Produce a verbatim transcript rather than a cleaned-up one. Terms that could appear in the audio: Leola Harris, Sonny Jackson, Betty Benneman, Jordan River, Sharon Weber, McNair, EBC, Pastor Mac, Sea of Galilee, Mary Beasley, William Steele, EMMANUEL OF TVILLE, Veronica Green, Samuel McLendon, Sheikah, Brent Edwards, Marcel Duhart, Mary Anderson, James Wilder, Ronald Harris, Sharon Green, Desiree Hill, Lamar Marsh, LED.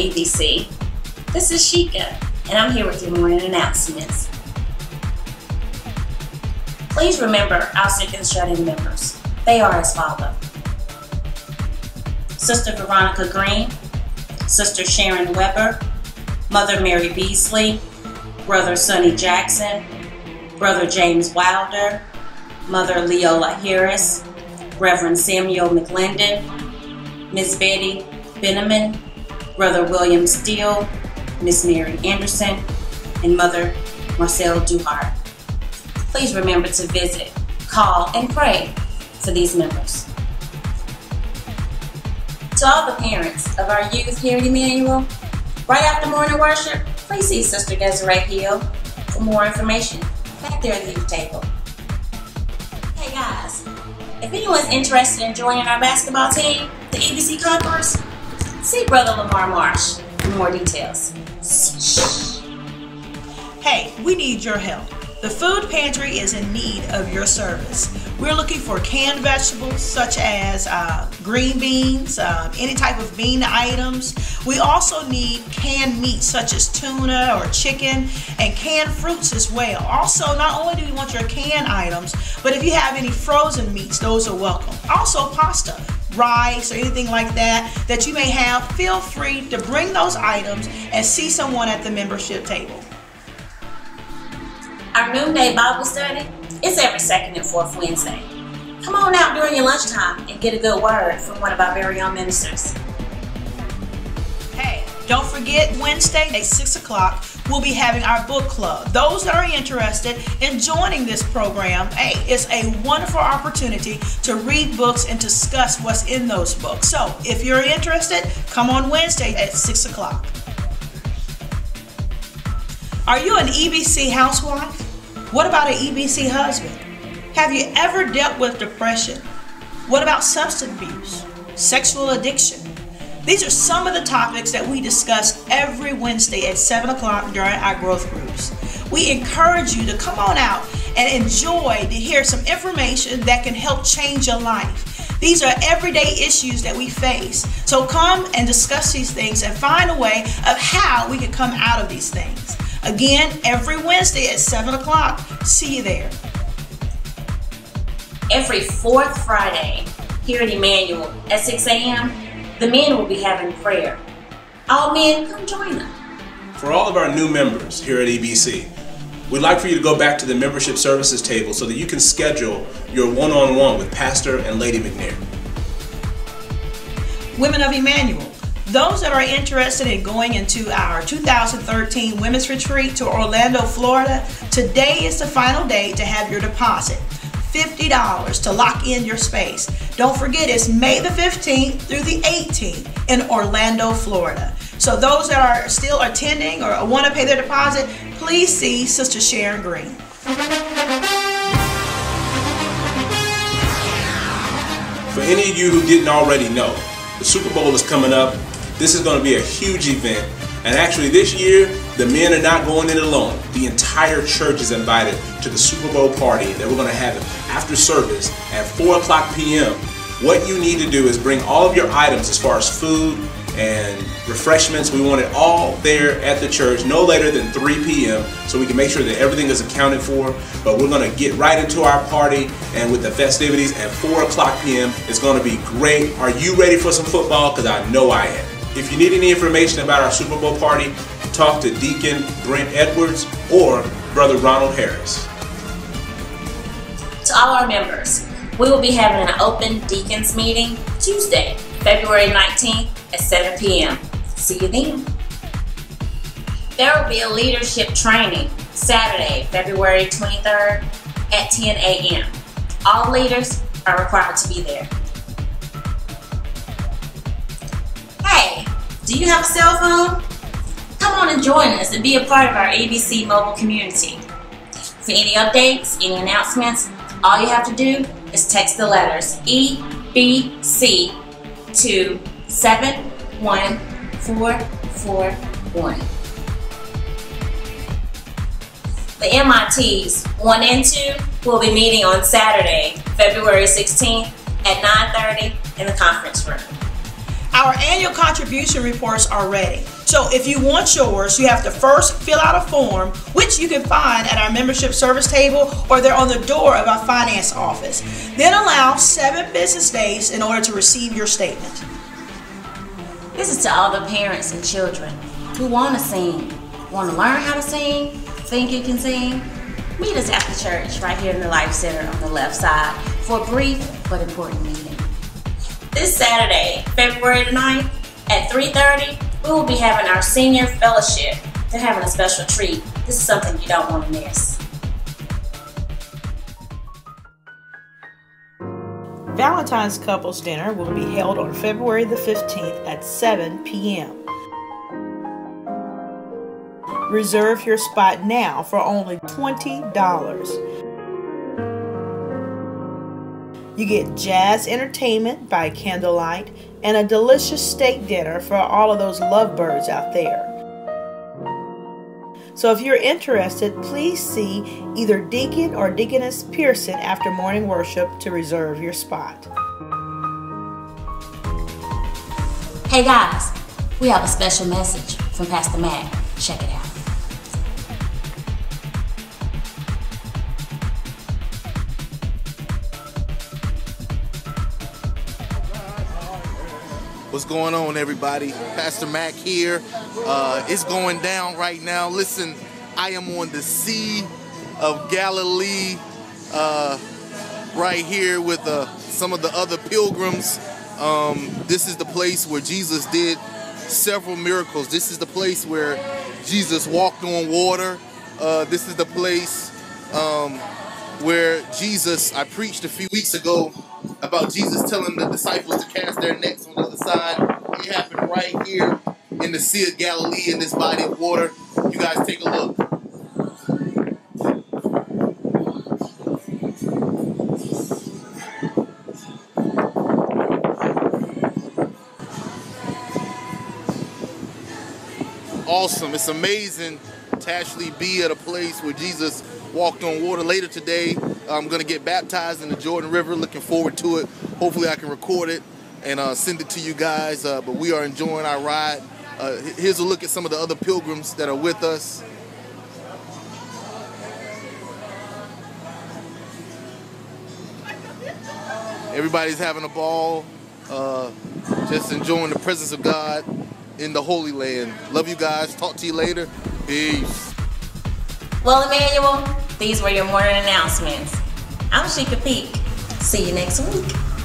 E B C. This is Sheikah, and I'm here with your morning announcements. Please remember our sick and shut-in members. They are as follows: Sister Veronica Green, Sister Sharon Weber, Mother Mary Beasley, Brother Sonny Jackson, Brother James Wilder, Mother Leola Harris, Reverend Samuel McLendon, Miss Betty Benneman, Brother William Steele, Miss Mary Anderson, and Mother Marcel Duhart. Please remember to visit, call, and pray for these members. To all the parents of our youth here at Emmanuel, right after morning worship, please see Sister Desiree Hill for more information back there at the youth table. Hey guys, if anyone's interested in joining our basketball team, the E B C Conquerors, see Brother Lamar Marsh for more details. Hey, we need your help. The food pantry is in need of your service. We're looking for canned vegetables such as uh, green beans, uh, any type of bean items. We also need canned meat such as tuna or chicken, and canned fruits as well. Also, not only do we want your canned items, but if you have any frozen meats, those are welcome. Also pasta, rice, or anything like that that you may have, feel free to bring those items and see someone at the membership table. Our noonday Bible study is every second and fourth Wednesday. Come on out during your lunchtime and get a good word from one of our very own ministers. Hey, don't forget Wednesday at six o'clock, we'll be having our book club. Those that are interested in joining this program, hey, it's a wonderful opportunity to read books and discuss what's in those books. So if you're interested, come on Wednesday at six o'clock. Are you an E B C housewife? What about an E B C husband? Have you ever dealt with depression? What about substance abuse, sexual addiction? These are some of the topics that we discuss every Wednesday at seven o'clock during our growth groups. We encourage you to come on out and enjoy to hear some information that can help change your life. These are everyday issues that we face. So come and discuss these things and find a way of how we can come out of these things. Again, every Wednesday at seven o'clock. See you there. Every fourth Friday here at Emmanuel at six a m, the men will be having prayer. All men, come join them. For all of our new members here at E B C, we'd like for you to go back to the membership services table so that you can schedule your one-on-one with Pastor and Lady McNair. Women of Emmanuel, those that are interested in going into our two thousand thirteen Women's Retreat to Orlando, Florida, today is the final day to have your deposit, fifty dollars, to lock in your space. Don't forget, it's May the fifteenth through the eighteenth in Orlando, Florida. So those that are still attending or want to pay their deposit, please see Sister Sharon Green. For any of you who didn't already know, the Super Bowl is coming up. This is going to be a huge event, and actually this year the men are not going in alone. The entire church is invited to the Super Bowl party that we're going to have after service at four o'clock p m What you need to do is bring all of your items as far as food and refreshments. We want it all there at the church no later than three p m so we can make sure that everything is accounted for. But we're going to get right into our party and with the festivities at four o'clock p m It's going to be great. Are you ready for some football? Because I know I am. If you need any information about our Super Bowl party, talk to Deacon Brent Edwards or Brother Ronald Harris. To all our members, we will be having an open deacons meeting Tuesday, February nineteenth at seven p m See you then. There will be a leadership training Saturday, February twenty-third at ten a m All leaders are required to be there. Do you have a cell phone? Come on and join us and be a part of our E B C mobile community. For any updates, any announcements, all you have to do is text the letters E B C to seven one four four one. The M I Ts one and two will be meeting on Saturday, February sixteenth at nine thirty in the conference room. Our annual contribution reports are ready. So if you want yours, you have to first fill out a form, which you can find at our membership service table, or they're on the door of our finance office. Then allow seven business days in order to receive your statement. This is to all the parents and children who want to sing, want to learn how to sing, think you can sing. Meet us after church right here in the Life Center on the left side for a brief but important meeting. This Saturday, February ninth at three thirty, we will be having our senior fellowship. They're having a special treat. This is something you don't want to miss. Valentine's Couples Dinner will be held on February the fifteenth at seven p m Reserve your spot now for only twenty dollars. You get jazz entertainment by candlelight and a delicious steak dinner for all of those lovebirds out there. So if you're interested, please see either Deacon or Deaconess Pearson after morning worship to reserve your spot. Hey guys, we have a special message from Pastor Mac. Check it out. What's going on, everybody? Pastor Mac here. Uh, it's going down right now. Listen, I am on the Sea of Galilee uh, right here with uh, some of the other pilgrims. Um, this is the place where Jesus did several miracles. This is the place where Jesus walked on water. Uh, this is the place um, where Jesus, I preached a few weeks ago about Jesus telling the disciples to cast their nets on the other side. It happened right here in the Sea of Galilee in this body of water. You guys take a look. Awesome. It's amazing to actually be at a place where Jesus walked on water. Later today, I'm going to get baptized in the Jordan River. Looking forward to it. Hopefully I can record it and uh, send it to you guys. Uh, but we are enjoying our ride. Uh, here's a look at some of the other pilgrims that are with us. Everybody's having a ball. Uh, just enjoying the presence of God in the Holy Land. Love you guys. Talk to you later. Peace. Well, Emmanuel, these were your morning announcements. I'm Sheikah. See you next week.